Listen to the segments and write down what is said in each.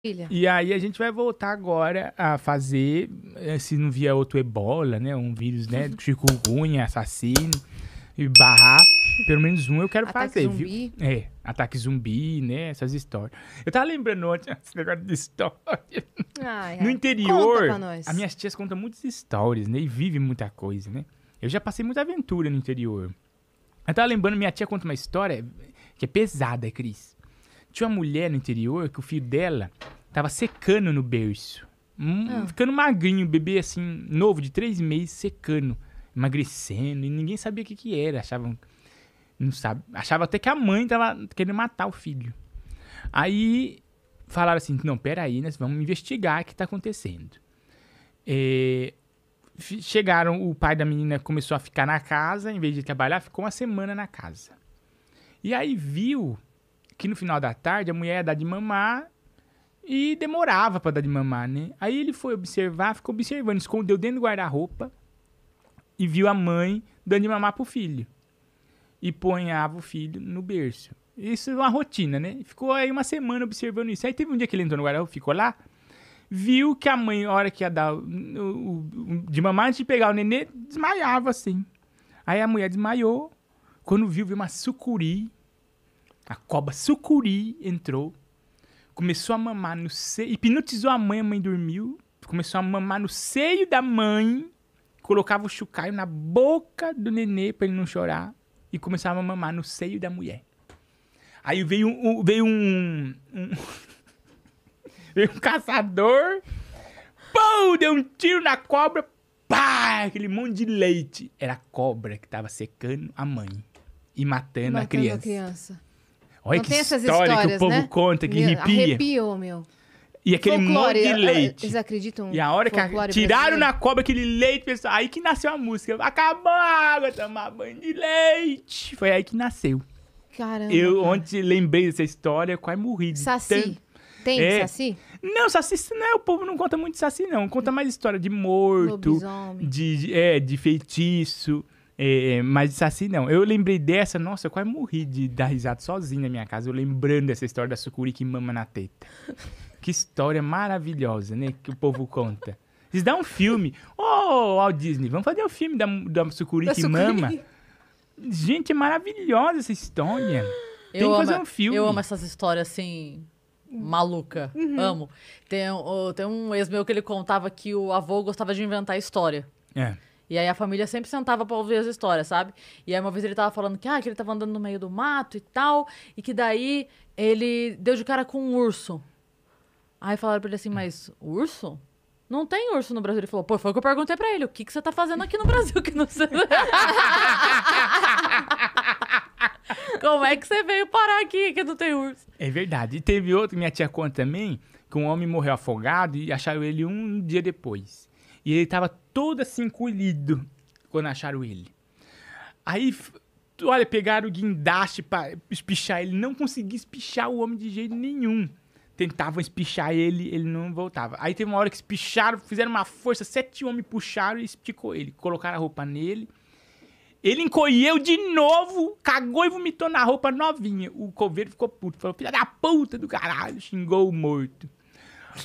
Filha. E aí a gente vai voltar agora a fazer, se não vier outro ebola, né? Um vírus, né? Chikungunya, assassino, e barrar. Pelo menos um eu quero ataque fazer, zumbi. Viu? É, ataque zumbi, né? Essas histórias. Eu tava lembrando antes esse negócio de história. Ai, no interior, conta pra nós. As minhas tias contam muitas histórias, né? E vivem muita coisa, né? Eu já passei muita aventura no interior. Eu tava lembrando, minha tia conta uma história que é pesada, Cris. Tinha uma mulher no interior que o filho dela tava secando no berço. Ficando magrinho, bebê assim, novo, de 3 meses, secando, emagrecendo. E ninguém sabia o que que era, achavam... Não sabe. Achava até que a mãe tava querendo matar o filho. Aí falaram assim, não, peraí, nós vamos investigar o que tá acontecendo. É... Chegaram, o pai da menina começou a ficar na casa, em vez de trabalhar, ficou uma semana na casa. E aí viu que no final da tarde a mulher ia dar de mamar e demorava pra dar de mamar, né? Aí ele foi observar, ficou observando, escondeu dentro do guarda-roupa e viu a mãe dando de mamar pro filho. E ponhava o filho no berço. Isso é uma rotina, né? Ficou aí uma semana observando isso. Aí teve um dia que ele entrou no guarda-roupa, ficou lá, viu que a mãe, a hora que ia dar de mamar, antes de pegar o nenê, desmaiava assim. Aí a mulher desmaiou. Quando viu uma sucuri, a cobra sucuri entrou, começou a mamar no seio, hipnotizou a mãe dormiu, começou a mamar no seio da mãe, colocava o chucaio na boca do nenê pra ele não chorar. E começava a mamar no seio da mulher. Aí veio um caçador, pô, deu um tiro na cobra, pá, aquele monte de leite. Era a cobra que tava secando a mãe e matando a criança. Olha, não que história que o povo, né, conta, que arrepia. Arrepiou, meu. E aquele folclore, monte de leite. Eles acreditam. E a hora que tiraram na cobra aquele leite, pessoal, aí que nasceu a música. Acabou a água, tomar banho de leite. Foi aí que nasceu. Caramba. Eu ontem lembrei dessa história, eu quase morri. Saci. Tem saci? Não, saci não, o povo não conta muito de saci, não. Conta mais história de morto, de feitiço. Mas de saci, não. Eu lembrei dessa, nossa, eu quase morri de dar risada sozinho na minha casa. Eu lembrando dessa história da sucuri que mama na teta. Que história maravilhosa, né? Que o povo conta. Eles dão um filme. Ô, Walt Disney, vamos fazer o filme da sucuri que mama. Gente, é maravilhosa essa história. Tem que fazer um filme. Eu amo essas histórias, assim, maluca. Uhum. Amo. Tem um ex meu que ele contava que o avô gostava de inventar história. É. E aí a família sempre sentava pra ouvir as histórias, sabe? E aí uma vez ele tava falando que ele tava andando no meio do mato e tal. E que daí ele deu de cara com um urso. Aí falaram pra ele assim, mas urso? Não tem urso no Brasil. Ele falou, pô, foi o que eu perguntei pra ele. O que você tá fazendo aqui no Brasil? Que não sei... Como é que você veio parar aqui que não tem urso? É verdade. E teve outro, minha tia conta também, que um homem morreu afogado e acharam ele um dia depois. E ele tava todo assim, encolhido, quando acharam ele. Aí... Olha, pegaram o guindaste pra espichar ele. Não conseguia espichar o homem de jeito nenhum. Tentavam espichar ele, ele não voltava. Aí teve uma hora que espicharam, fizeram uma força, 7 homens puxaram e esticou ele. Colocaram a roupa nele. Ele encolheu de novo, cagou e vomitou na roupa novinha. O coveiro ficou puto, falou, filha da puta do caralho, xingou o morto.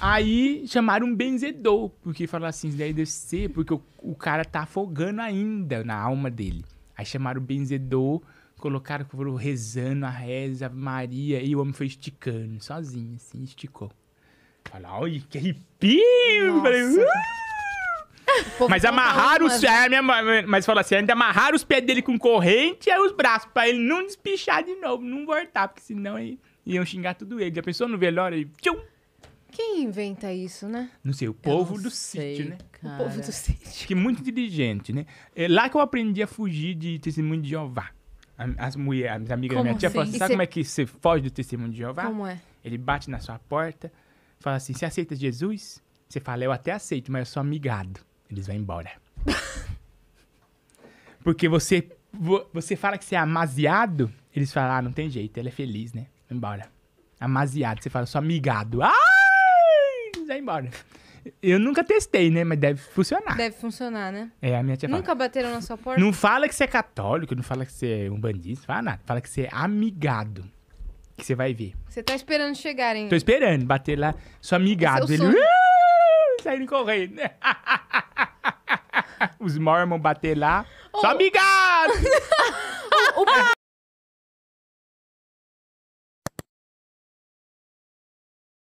Aí chamaram um benzedor, porque falaram assim, isso daí deve ser, porque o cara tá afogando ainda na alma dele. Aí chamaram o benzedor... Colocaram, foram rezando a reza, Ave Maria, e o homem foi esticando, sozinho, assim, esticou. Falaram, olha, que arrepio! Falei, Mas amarraram os... Mas falaram assim, ainda amarraram os pés dele com corrente e os braços, pra ele não despichar de novo, não voltar, porque senão iam xingar tudo ele. Já pensou no velório? Ele, tchum! Quem inventa isso, né? Não sei, o povo do sítio, né? Cara. O povo do sítio. Que é muito inteligente, né? É lá que eu aprendi a fugir de testemunho de Jeová. As mulheres, as amigas da minha tia falam assim, sabe como é que você foge do testemunho de Jeová? Como é? Ele bate na sua porta, fala assim, você aceita Jesus? Você fala, eu até aceito, mas eu sou amigado. Eles vão embora. Porque você fala que você é amaziado, eles falam, ah, não tem jeito, ela é feliz, né? Vai embora. Amaziado, você fala, eu sou amigado. Ai! Eles vão embora. Eu nunca testei, né? Mas deve funcionar. Deve funcionar, né? É, a minha tia fala. Nunca bateram na sua porta? Não fala que você é católico, não fala que você é umbandista, não fala nada. Fala que você é amigado. que você vai ver. Você tá esperando chegarem. Tô esperando bater lá, só amigado. Ele saindo correndo. Os Mormons bater lá. Oh. Só amigado!